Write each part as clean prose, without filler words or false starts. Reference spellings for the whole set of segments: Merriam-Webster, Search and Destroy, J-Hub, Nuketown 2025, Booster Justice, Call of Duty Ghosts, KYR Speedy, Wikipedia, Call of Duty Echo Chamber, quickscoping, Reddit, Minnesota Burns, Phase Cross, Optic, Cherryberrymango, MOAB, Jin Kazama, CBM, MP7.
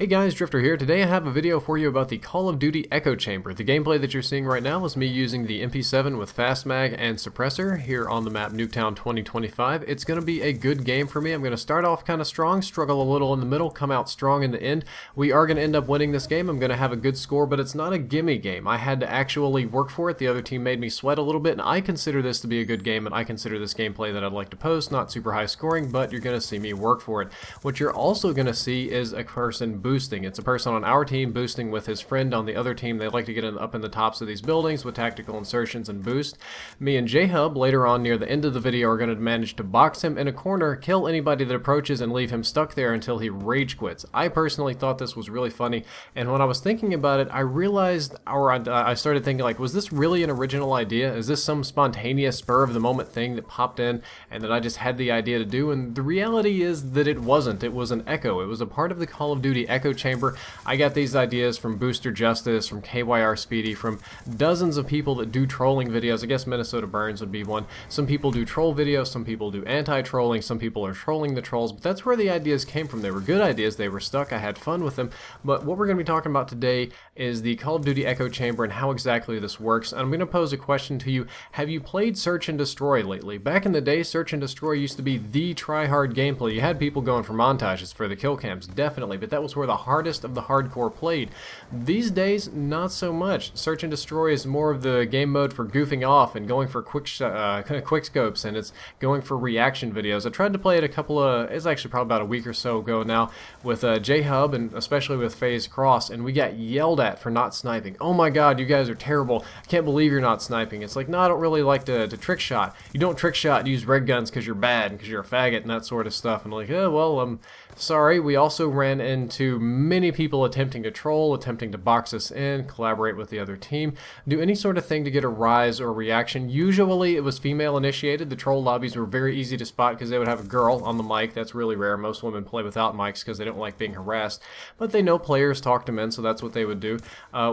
Hey guys, Drifter here. Today I have a video for you about the Call of Duty Echo Chamber. The gameplay that you're seeing right now is me using the MP7 with Fast Mag and Suppressor here on the map Nuketown 2025. It's going to be a good game for me. I'm going to start off kind of strong, struggle a little in the middle, come out strong in the end. We are going to end up winning this game. I'm going to have a good score, but it's not a gimme game. I had to actually work for it. The other team made me sweat a little bit, and I consider this to be a good game, and I consider this gameplay that I'd like to post. Not super high scoring, but you're going to see me work for it. What you're also going to see is a person boosting. It's a person on our team boosting with his friend on the other team. They like to get up in the tops of these buildings with tactical insertions and boost. Me and J-Hub later on near the end of the video are going to manage to box him in a corner, kill anybody that approaches, and leave him stuck there until he rage quits. I personally thought this was really funny, and when I was thinking about it, I realized, or I started thinking, like, was this really an original idea? Is this some spontaneous spur of the moment thing that popped in and that I just had the idea to do? And the reality is that it wasn't. It was an echo. It was a part of the Call of Duty Echo Chamber. I got these ideas from Booster Justice, from KYR Speedy, from dozens of people that do trolling videos. I guess Minnesota Burns would be one. Some people do troll videos, some people do anti-trolling, some people are trolling the trolls, but that's where the ideas came from. They were good ideas, they were stuck, I had fun with them, but what we're going to be talking about today is the Call of Duty Echo Chamber and how exactly this works. And I'm going to pose a question to you. Have you played Search and Destroy lately? Back in the day, Search and Destroy used to be the try-hard gameplay. You had people going for montages for the kill cams, definitely, but that was where the hardest of the hardcore played. These days, not so much. Search and Destroy is more of the game mode for goofing off and going for quick scopes, and it's going for reaction videos. I tried to play it a couple of, it's actually probably about a week or so ago now, with J-Hub and especially with Phase Cross, and we got yelled at for not sniping. Oh my god, you guys are terrible. I can't believe you're not sniping. It's like, no, I don't really like to trick shot. You don't trick shot, you use red guns because you're bad and because you're a faggot and that sort of stuff. And like, oh, well, I'm sorry. We also ran into many people attempting to troll, attempting to box us in, collaborate with the other team, do any sort of thing to get a rise or reaction. Usually it was female initiated. The troll lobbies were very easy to spot because they would have a girl on the mic. That's really rare. Most women play without mics because they don't like being harassed, but they know players talk to men, so that's what they would do.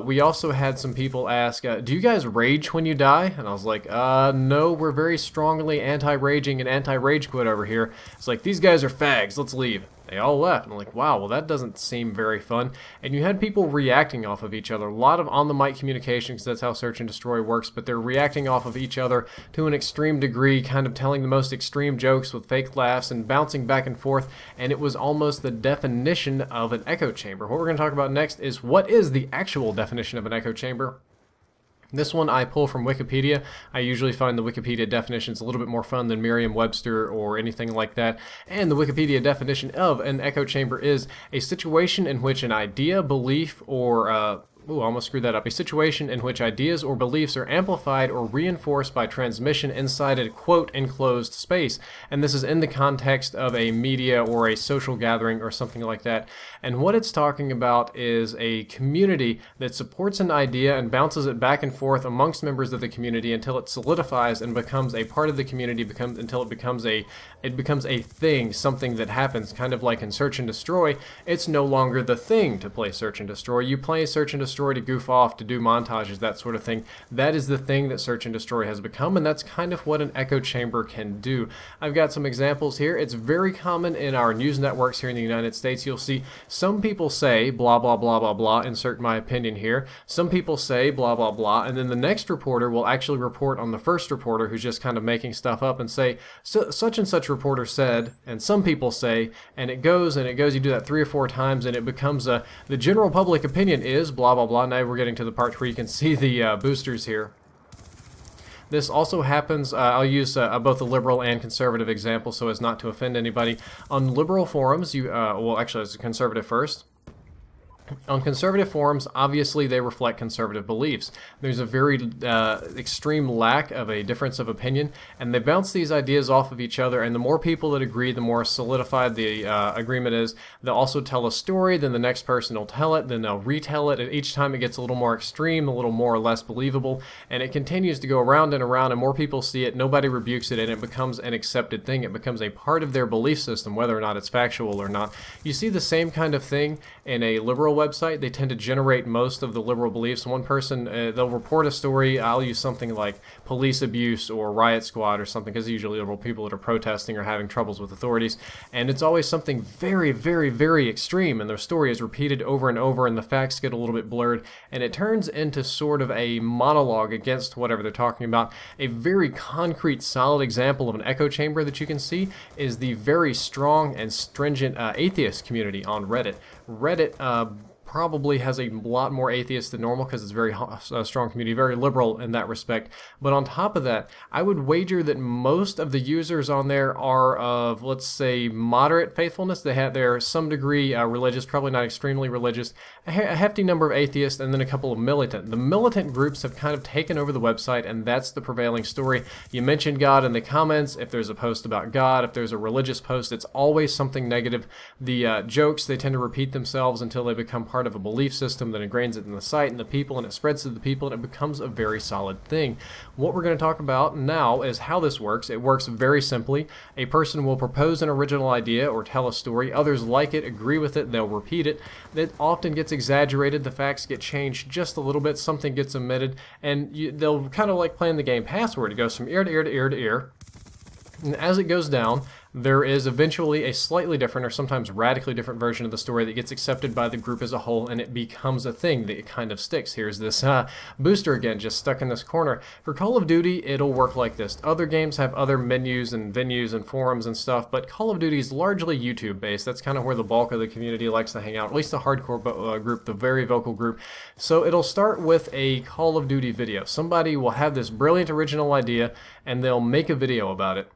We also had some people ask, do you guys rage when you die? And I was like, no, we're very strongly anti-raging and anti-rage quit over here. It's like, these guys are fags, let's leave. They all left. I'm like, wow, well that doesn't seem very fun. And you had people reacting off of each other. A lot of on-the-mic communication, because that's how Search and Destroy works, but they're reacting off of each other to an extreme degree, kind of telling the most extreme jokes with fake laughs and bouncing back and forth, and it was almost the definition of an echo chamber. What we're going to talk about next is what is the actual definition of an echo chamber. This one I pull from Wikipedia. I usually find the Wikipedia definitions a little bit more fun than Merriam-Webster or anything like that. And the Wikipedia definition of an echo chamber is a situation in which an idea, belief, or ooh, I almost screwed that up. A situation in which ideas or beliefs are amplified or reinforced by transmission inside a, quote, enclosed space. And this is in the context of a media or a social gathering or something like that. And what it's talking about is a community that supports an idea and bounces it back and forth amongst members of the community until it solidifies and becomes a part of the community, until it becomes a thing, something that happens, kind of like in Search and Destroy. It's no longer the thing to play Search and Destroy. You play Search and Destroy to goof off, to do montages, that sort of thing. That is the thing that Search and Destroy has become, and that's kind of what an echo chamber can do. I've got some examples here. It's very common in our news networks here in the United States. You'll see some people say blah blah blah blah blah, insert my opinion here. Some people say blah blah blah, and then the next reporter will actually report on the first reporter who's just kind of making stuff up and say, such and such reporter said, and some people say, and it goes and it goes. You do that 3 or 4 times and it becomes a, the general public opinion is blah blah blah. Now we're getting to the part where you can see the boosters here. This also happens, I'll use both the liberal and conservative example so as not to offend anybody. On liberal forums, you, well actually it's a conservative first. On conservative forums, obviously they reflect conservative beliefs. There's a very extreme lack of a difference of opinion, and they bounce these ideas off of each other, and the more people that agree, the more solidified the agreement is. They'll also tell a story, then the next person will tell it, then they'll retell it, and each time it gets a little more extreme, a little more or less believable, and it continues to go around and around, and more people see it, nobody rebukes it, and it becomes an accepted thing. It becomes a part of their belief system, whether or not it's factual or not. You see the same kind of thing in a liberal website, they tend to generate most of the liberal beliefs. One person, they'll report a story, I'll use something like police abuse or riot squad or something, because usually liberal people that are protesting or having troubles with authorities, and it's always something very, very, very extreme, and their story is repeated over and over, and the facts get a little bit blurred, and it turns into sort of a monologue against whatever they're talking about. A very concrete, solid example of an echo chamber that you can see is the very strong and stringent atheist community on Reddit. Reddit probably has a lot more atheists than normal because it's a very strong community, very liberal in that respect. But on top of that, I would wager that most of the users on there are of, let's say, moderate faithfulness. They have some degree religious, probably not extremely religious, a hefty number of atheists, and then a couple of militant. The militant groups have kind of taken over the website, and that's the prevailing story. You mentioned God in the comments. If there's a post about God, if there's a religious post, it's always something negative. The jokes, they tend to repeat themselves until they become part of a belief system that ingrains it in the site and the people, and it spreads to the people, and it becomes a very solid thing. What we're going to talk about now is how this works. It works very simply. A person will propose an original idea or tell a story. Others like it, agree with it, they'll repeat it. It often gets exaggerated. The facts get changed just a little bit. Something gets omitted, and they'll kind of like playing the game Password. It goes from ear to ear to ear to ear, and as it goes down, there is eventually a slightly different or sometimes radically different version of the story that gets accepted by the group as a whole, and it becomes a thing that kind of sticks. Here's this booster again, just stuck in this corner. For Call of Duty, it'll work like this. Other games have other menus and venues and forums and stuff, but Call of Duty is largely YouTube-based. That's kind of where the bulk of the community likes to hang out, at least the hardcore group, the very vocal group. So it'll start with a Call of Duty video. Somebody will have this brilliant original idea, and they'll make a video about it.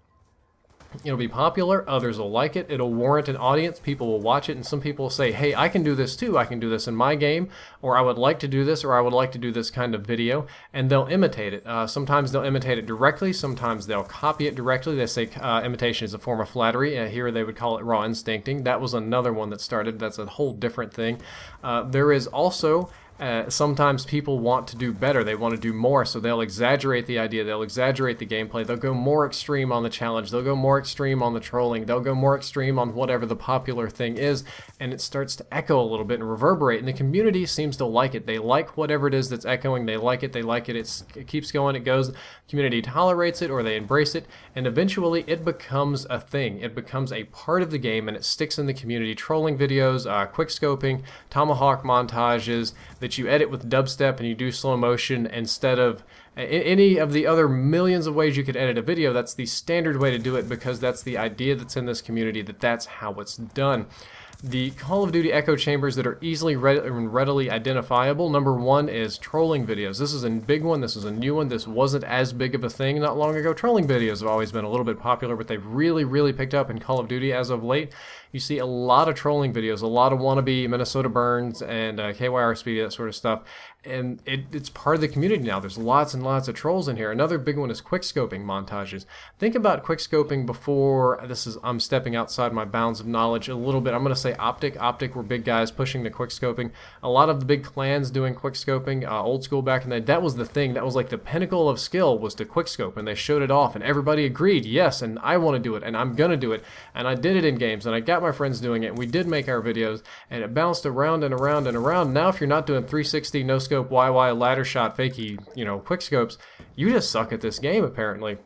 It'll be popular, others will like it, it'll warrant an audience, people will watch it, and some people will say, hey, I can do this too, I can do this in my game, or I would like to do this, or I would like to do this kind of video, and they'll imitate it. Sometimes they'll imitate it directly, sometimes they'll copy it directly. They say imitation is a form of flattery. Here they would call it raw instincting. That was another one that started, that's a whole different thing. There is also sometimes people want to do better, they want to do more, so they'll exaggerate the idea, they'll exaggerate the gameplay, they'll go more extreme on the challenge, they'll go more extreme on the trolling, they'll go more extreme on whatever the popular thing is, and it starts to echo a little bit and reverberate, and the community seems to like it. They like whatever it is that's echoing, they like it, it keeps going, it goes, the community tolerates it or they embrace it, and eventually it becomes a thing, it becomes a part of the game, and it sticks in the community. Trolling videos, quickscoping, tomahawk montages, that you edit with dubstep and you do slow motion instead of any of the other millions of ways you could edit a video. That's the standard way to do it because that's the idea that's in this community, that's how it's done. The Call of Duty echo chambers that are easily and readily identifiable, number one is trolling videos. This is a big one, this is a new one, this wasn't as big of a thing not long ago. Trolling videos have always been a little bit popular, but they've really, really picked up in Call of Duty as of late. You see a lot of trolling videos, a lot of wannabe Minnesota Burns and KYR Speedy, that sort of stuff. And it's part of the community now. There's lots and lots of trolls in here. Another big one is quickscoping montages. Think about quickscoping before this is. I'm stepping outside my bounds of knowledge a little bit. I'm going to say Optic. Optic were big guys pushing the quickscoping. A lot of the big clans doing quickscoping. Old school back in the day, that was the thing. That was like the pinnacle of skill was to quickscope, and they showed it off, and everybody agreed, yes, and I want to do it, and I'm going to do it, and I did it in games, and I got my friends doing it, and we did make our videos, and it bounced around and around and around. Now, if you're not doing 360 no scope, YY, ladder shot, fakie, quick scopes, you just suck at this game, apparently.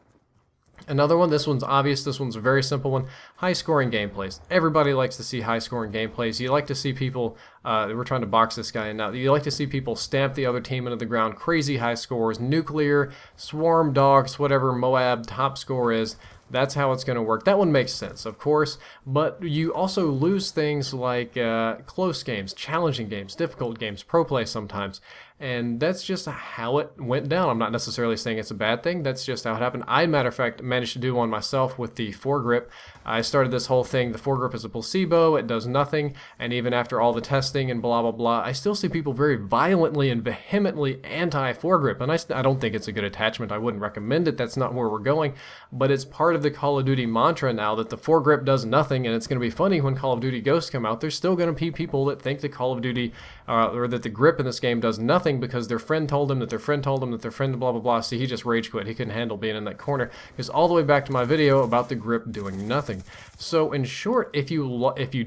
Another one, this one's obvious, this one's a very simple one, high scoring gameplays. Everybody likes to see high scoring gameplays. You like to see people, we're trying to box this guy in now, you like to see people stamp the other team into the ground, crazy high scores, nuclear, swarm dogs, whatever MOAB top score is. That's how it's going to work. That one makes sense, of course, but you also lose things like close games, challenging games, difficult games, pro play sometimes, and that's just how it went down. I'm not necessarily saying it's a bad thing, that's just how it happened. I, matter of fact, managed to do one myself with the foregrip. I started this whole thing, the foregrip is a placebo, it does nothing, and even after all the testing and blah, blah, blah, I still see people very violently and vehemently anti-foregrip, and I don't think it's a good attachment. I wouldn't recommend it, that's not where we're going, but it's part of the Call of Duty mantra now that the foregrip does nothing, and it's going to be funny when Call of Duty Ghosts come out. There's still going to be people that think the Call of Duty or that the grip in this game does nothing because their friend told them that their friend told them that their friend blah blah blah. See, he just rage quit. He couldn't handle being in that corner. It's all the way back to my video about the grip doing nothing. So in short, if you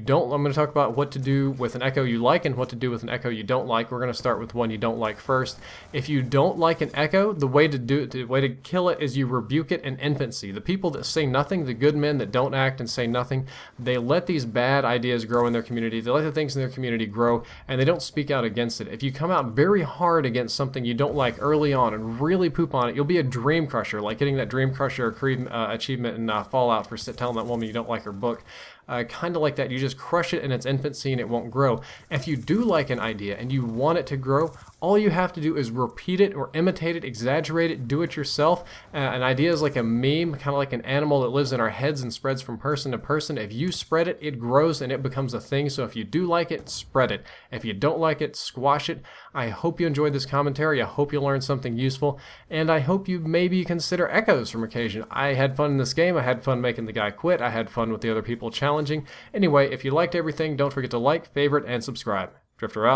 don't, I'm going to talk about what to do with an echo you you like and what to do with an echo you don't like. We're going to start with one you don't like first. If you don't like an echo, the way to kill it is you rebuke it in infancy. The people that say nothing, the good men that don't act and say nothing, they let these bad ideas grow in their community. They let the things in their community grow, and they don't speak out against it. If you come out very hard against something you don't like early on and really poop on it, you'll be a dream crusher, like getting that dream crusher achievement in Fallout for telling that woman you don't like her book. Kind of like that. You just crush it in its infancy and it won't grow. If you do like an idea and you want it to grow, all you have to do is repeat it or imitate it, exaggerate it, do it yourself. An idea is like a meme, kind of like an animal that lives in our heads and spreads from person to person. If you spread it, it grows and it becomes a thing. So if you do like it, spread it. If you don't like it, squash it. I hope you enjoyed this commentary. I hope you learned something useful, and I hope you maybe consider echoes from occasion. I had fun in this game. I had fun making the guy quit. I had fun with the other people challenging. Anyway, if you liked everything, don't forget to like, favorite, and subscribe. Drifter out.